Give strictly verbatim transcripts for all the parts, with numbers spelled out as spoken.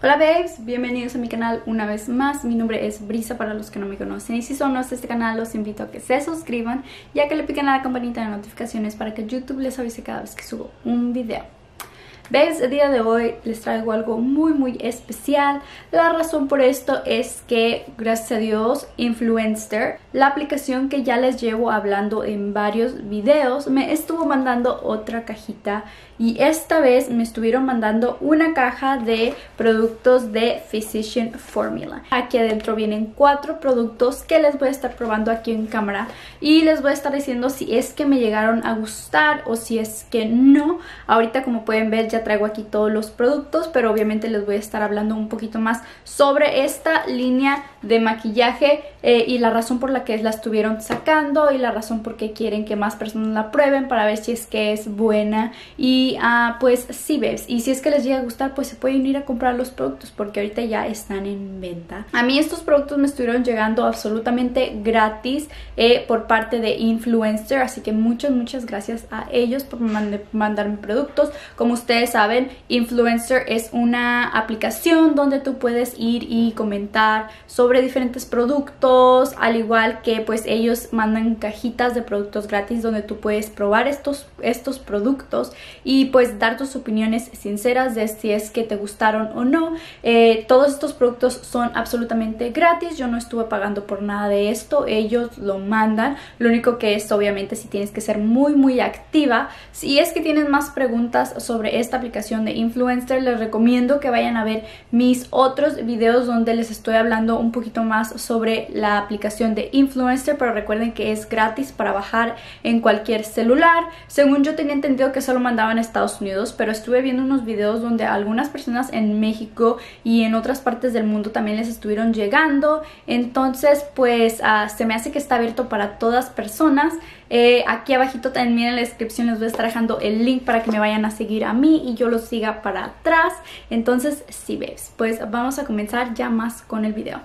Hola babes, bienvenidos a mi canal una vez más. Mi nombre es Brisa para los que no me conocen, y si son nuevos de este canal los invito a que se suscriban y a que le piquen a la campanita de notificaciones para que YouTube les avise cada vez que subo un video. Babes, el día de hoy les traigo algo muy muy especial. La razón por esto es que, gracias a Dios, Influenster, la aplicación que ya les llevo hablando en varios videos, me estuvo mandando otra cajita. Y esta vez me estuvieron mandando una caja de productos de Physicians Formula. Aquí adentro vienen cuatro productos que les voy a estar probando aquí en cámara. Y les voy a estar diciendo si es que me llegaron a gustar o si es que no. Ahorita, como pueden ver, ya traigo aquí todos los productos, pero obviamente les voy a estar hablando un poquito más sobre esta línea de maquillaje eh, y la razón por la que la estuvieron sacando y la razón por qué quieren que más personas la prueben para ver si es que es buena. Y Y, ah, pues sí, babes, y si es que les llega a gustar, pues se pueden ir a comprar los productos porque ahorita ya están en venta. A mí estos productos me estuvieron llegando absolutamente gratis eh, por parte de Influenster, así que muchas, muchas gracias a ellos por mand mandarme productos. Como ustedes saben, Influenster es una aplicación donde tú puedes ir y comentar sobre diferentes productos, al igual que pues ellos mandan cajitas de productos gratis donde tú puedes probar estos, estos productos y Y pues dar tus opiniones sinceras de si es que te gustaron o no. Eh, todos estos productos son absolutamente gratis. Yo no estuve pagando por nada de esto. Ellos lo mandan. Lo único que es, obviamente, si tienes que ser muy muy activa. Si es que tienen más preguntas sobre esta aplicación de Influenster, les recomiendo que vayan a ver mis otros videos donde les estoy hablando un poquito más sobre la aplicación de Influenster. Pero recuerden que es gratis para bajar en cualquier celular. Según yo tenía entendido que solo mandaban Estados Unidos, pero estuve viendo unos videos donde algunas personas en México y en otras partes del mundo también les estuvieron llegando. Entonces pues uh, se me hace que está abierto para todas personas. Eh, aquí abajito también en la descripción les voy a estar dejando el link para que me vayan a seguir a mí y yo los siga para atrás. Entonces sí, babes, pues vamos a comenzar ya más con el video.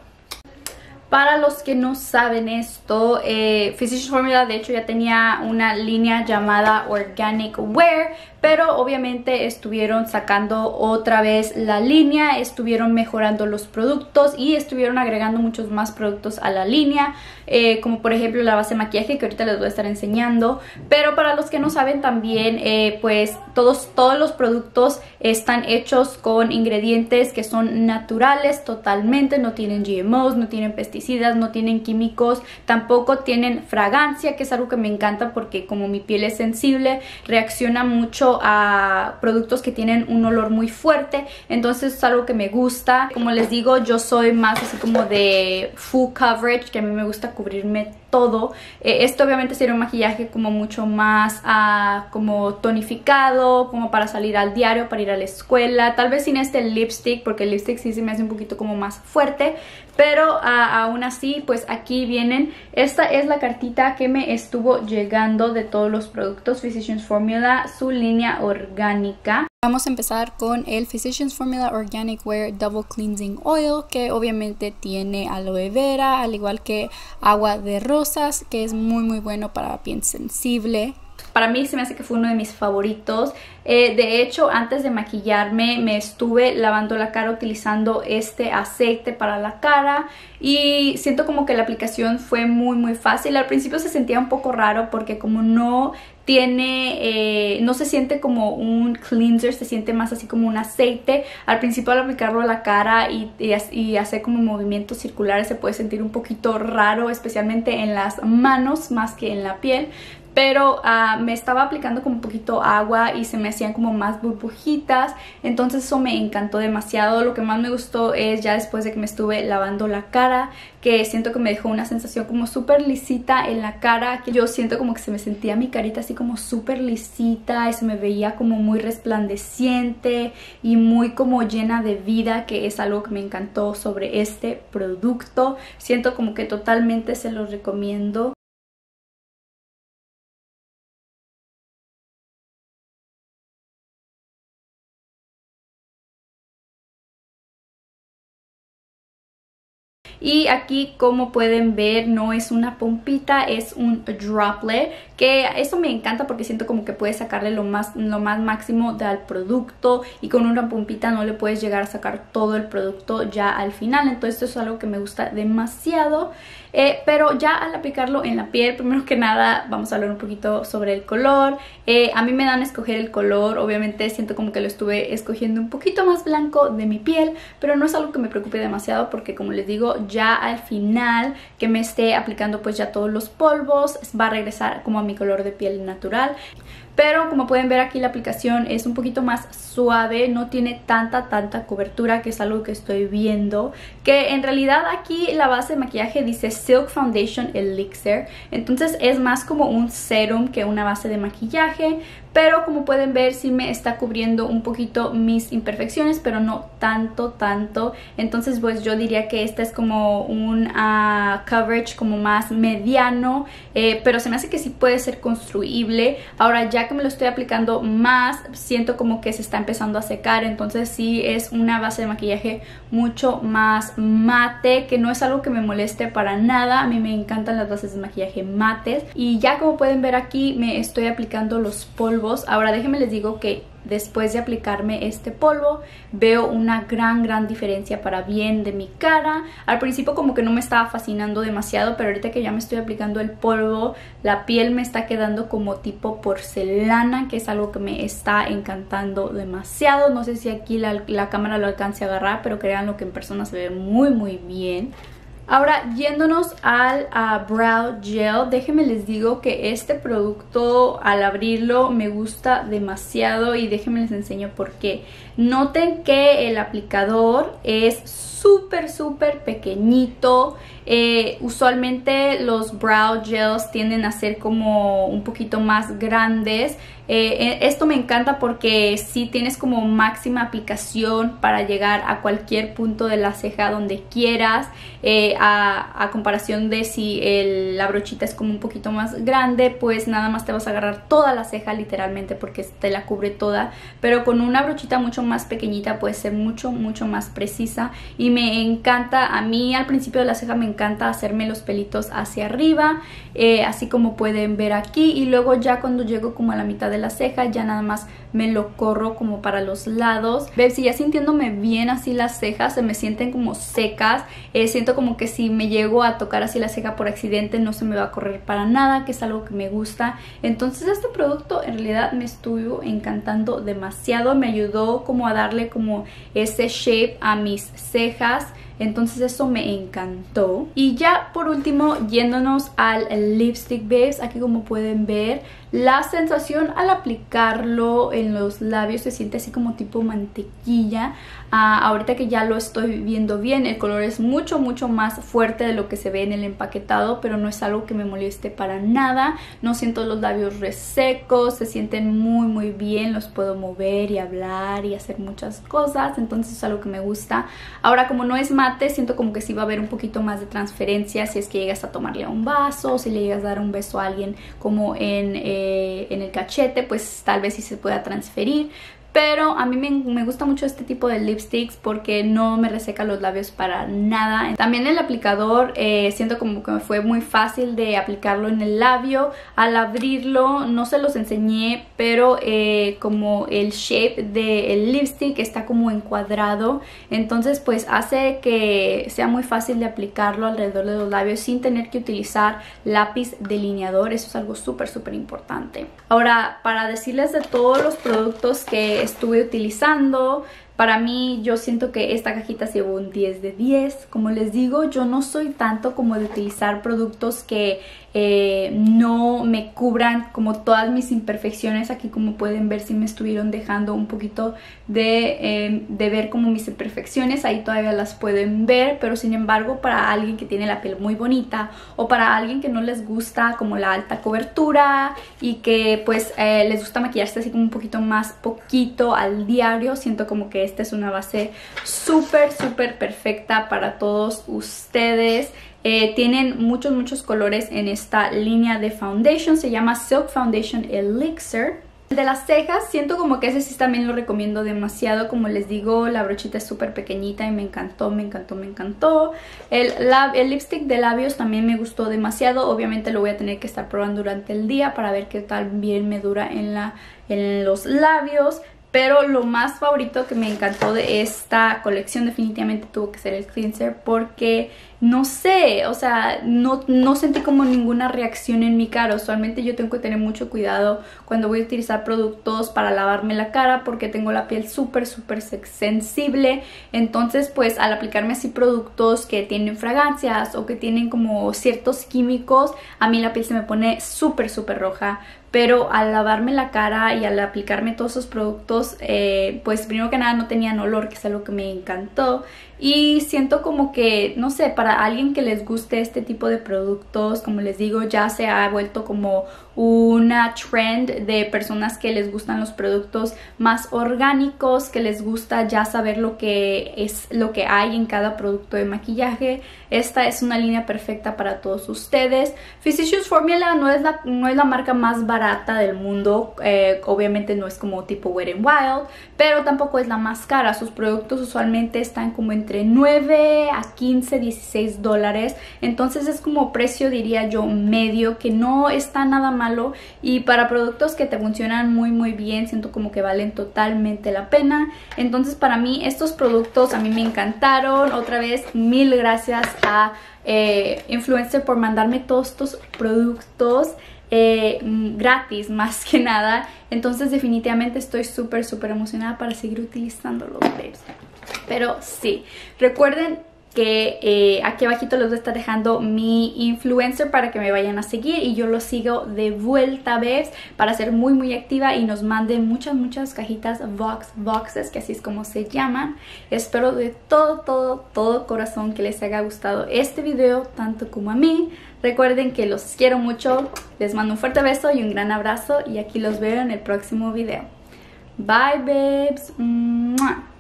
Para los que no saben esto, eh, Physicians Formula de hecho ya tenía una línea llamada Organic Wear, pero obviamente estuvieron sacando otra vez la línea, estuvieron mejorando los productos y estuvieron agregando muchos más productos a la línea, eh, como por ejemplo la base de maquillaje que ahorita les voy a estar enseñando. Pero para los que no saben también, eh, pues todos, todos los productos están hechos con ingredientes que son naturales totalmente, no tienen G M Os, no tienen pesticidas, no tienen químicos, tampoco tienen fragancia, que es algo que me encanta porque como mi piel es sensible, reacciona mucho a productos que tienen un olor muy fuerte, entonces es algo que me gusta. Como les digo, yo soy más así como de full coverage, que a mí me gusta cubrirme todo. Eh, esto obviamente sería un maquillaje como mucho más uh, como tonificado, como para salir al diario, para ir a la escuela, tal vez sin este lipstick, porque el lipstick sí se me hace un poquito como más fuerte, pero uh, aún así pues aquí vienen. Esta es la cartita que me estuvo llegando de todos los productos Physicians Formula, su línea orgánica. Vamos a empezar con el Physicians Formula Organic Wear Double Cleansing Oil, que obviamente tiene aloe vera, al igual que agua de rosas, que es muy muy bueno para piel sensible. Para mí se me hace que fue uno de mis favoritos. Eh, de hecho, antes de maquillarme me estuve lavando la cara utilizando este aceite para la cara y siento como que la aplicación fue muy muy fácil. Al principio se sentía un poco raro porque como no tiene, eh, no se siente como un cleanser, se siente más así como un aceite. Al principio al aplicarlo a la cara y, y, y hacer como movimientos circulares se puede sentir un poquito raro, especialmente en las manos más que en la piel. Pero uh, me estaba aplicando como un poquito agua y se me hacían como más burbujitas. Entonces eso me encantó demasiado. Lo que más me gustó es ya después de que me estuve lavando la cara, que siento que me dejó una sensación como súper lisita en la cara, que yo siento como que se me sentía mi carita así como súper lisita y se me veía como muy resplandeciente y muy como llena de vida, que es algo que me encantó sobre este producto. Siento como que totalmente se los recomiendo. Y aquí, como pueden ver, no es una pompita, es un droplet, que eso me encanta porque siento como que puedes sacarle lo más, lo más máximo del producto, y con una pompita no le puedes llegar a sacar todo el producto ya al final. Entonces esto es algo que me gusta demasiado. Eh, pero ya al aplicarlo en la piel, primero que nada vamos a hablar un poquito sobre el color. Eh, a mí me dan a escoger el color, obviamente siento como que lo estuve escogiendo un poquito más blanco de mi piel, pero no es algo que me preocupe demasiado porque, como les digo, ya al final que me esté aplicando pues ya todos los polvos, va a regresar como a mi color de piel natural. Pero como pueden ver aquí, la aplicación es un poquito más suave, no tiene tanta tanta cobertura, que es algo que estoy viendo. Que en realidad aquí la base de maquillaje dice Silk Foundation Elixir, entonces es más como un serum que una base de maquillaje. Pero como pueden ver, sí me está cubriendo un poquito mis imperfecciones, pero no tanto, tanto. Entonces pues yo diría que esta es como un uh, coverage como más mediano, eh, pero se me hace que sí puede ser construible. Ahora, ya que me lo estoy aplicando más, siento como que se está empezando a secar. Entonces sí es una base de maquillaje mucho más mate, que no es algo que me moleste para nada. A mí me encantan las bases de maquillaje mates. Y ya como pueden ver aquí, me estoy aplicando los polvos. Ahora déjenme les digo que después de aplicarme este polvo veo una gran gran diferencia para bien de mi cara. Al principio como que no me estaba fascinando demasiado, pero ahorita que ya me estoy aplicando el polvo, la piel me está quedando como tipo porcelana, que es algo que me está encantando demasiado. No sé si aquí la, la cámara lo alcance a agarrar, pero créanlo que en persona se ve muy muy bien. Ahora, yéndonos al uh, Brow Gel, déjenme les digo que este producto al abrirlo me gusta demasiado, y déjenme les enseño por qué. Noten que el aplicador es súper súper pequeñito. Eh, usualmente los brow gels tienden a ser como un poquito más grandes. Eh, esto me encanta porque sí tienes como máxima aplicación para llegar a cualquier punto de la ceja donde quieras, eh, a, a comparación de si el, la brochita es como un poquito más grande, pues nada más te vas a agarrar toda la ceja literalmente porque te la cubre toda. Pero con una brochita mucho más pequeñita puede ser mucho mucho más precisa, y me encanta. A mí al principio de la ceja me encanta hacerme los pelitos hacia arriba, eh, así como pueden ver aquí, y luego ya cuando llego como a la mitad de la ceja ya nada más me lo corro como para los lados. ¿Ves? Si ya sintiéndome bien así las cejas, se me sienten como secas. Eh, siento como que si me llego a tocar así la ceja por accidente no se me va a correr para nada, que es algo que me gusta. Entonces este producto en realidad me estuvo encantando demasiado. Me ayudó como a darle como ese shape a mis cejas. Entonces eso me encantó. Y ya por último, yéndonos al lipstick, babes. Aquí como pueden ver, la sensación al aplicarlo en los labios se siente así como tipo mantequilla. Ah, ahorita que ya lo estoy viendo bien, el color es mucho mucho más fuerte de lo que se ve en el empaquetado, pero no es algo que me moleste para nada. No siento los labios resecos, se sienten muy muy bien, los puedo mover y hablar y hacer muchas cosas. Entonces es algo que me gusta. Ahora, como no es más, siento como que sí va a haber un poquito más de transferencia si es que llegas a tomarle a un vaso, o si le llegas a dar un beso a alguien como en, eh, en el cachete, pues tal vez sí se pueda transferir. Pero a mí me, me gusta mucho este tipo de lipsticks porque no me reseca los labios para nada. También el aplicador, eh, siento como que fue muy fácil de aplicarlo en el labio. Al abrirlo, no se los enseñé, pero eh, como el shape del lipstick está como encuadrado, entonces pues hace que sea muy fácil de aplicarlo alrededor de los labios sin tener que utilizar lápiz delineador. Eso es algo súper súper importante. Ahora, para decirles de todos los productos que estuve utilizando, para mí yo siento que esta cajita se llevó un diez de diez. Como les digo, yo no soy tanto como de utilizar productos que eh, no me cubran como todas mis imperfecciones. Aquí como pueden ver, si me estuvieron dejando un poquito de, eh, de ver como mis imperfecciones. Ahí todavía las pueden ver, pero sin embargo, para alguien que tiene la piel muy bonita, o para alguien que no les gusta como la alta cobertura y que pues eh, les gusta maquillarse así como un poquito más poquito al diario, siento como que esta es una base súper súper perfecta para todos ustedes. Eh, tienen muchos muchos colores en esta línea de foundation. Se llama Silk Foundation Elixir. El de las cejas, siento como que ese sí también lo recomiendo demasiado. Como les digo, la brochita es súper pequeñita y me encantó, me encantó, me encantó. El, lab, el lipstick de labios también me gustó demasiado. Obviamente lo voy a tener que estar probando durante el día para ver qué tal bien me dura en, la, en los labios. Pero lo más favorito que me encantó de esta colección definitivamente tuvo que ser el cleanser, porque no sé, o sea, no, no sentí como ninguna reacción en mi cara. Usualmente yo tengo que tener mucho cuidado cuando voy a utilizar productos para lavarme la cara, porque tengo la piel súper, súper sensible. Entonces, pues al aplicarme así productos que tienen fragancias o que tienen como ciertos químicos, a mí la piel se me pone súper, súper roja. Pero al lavarme la cara y al aplicarme todos esos productos, eh, pues primero que nada no tenían olor, que es algo que me encantó. Y siento como que, no sé, para alguien que les guste este tipo de productos, como les digo, ya se ha vuelto como una trend de personas que les gustan los productos más orgánicos, que les gusta ya saber lo que es, lo que hay en cada producto de maquillaje. Esta es una línea perfecta para todos ustedes. Physicians Formula no es la, no es la marca más barata del mundo, eh, obviamente no es como tipo Wet n Wild, pero tampoco es la más cara. Sus productos usualmente están como entre nueve a quince, dieciséis dólares, entonces es como precio, diría yo, medio, que no está nada más malo, y para productos que te funcionan muy muy bien, siento como que valen totalmente la pena. Entonces para mí estos productos a mí me encantaron. Otra vez mil gracias a eh, Influencer por mandarme todos estos productos eh, gratis, más que nada. Entonces definitivamente estoy súper súper emocionada para seguir utilizándolos, babes. Pero sí, recuerden que eh, aquí abajito les voy a estar dejando mi influencer para que me vayan a seguir y yo los sigo de vuelta, ¿ves? Para ser muy muy activa y nos manden muchas muchas cajitas box boxes, que así es como se llaman. Espero de todo todo todo corazón que les haya gustado este video tanto como a mí. Recuerden que los quiero mucho, les mando un fuerte beso y un gran abrazo, y aquí los veo en el próximo video. Bye, babes. ¡Mua!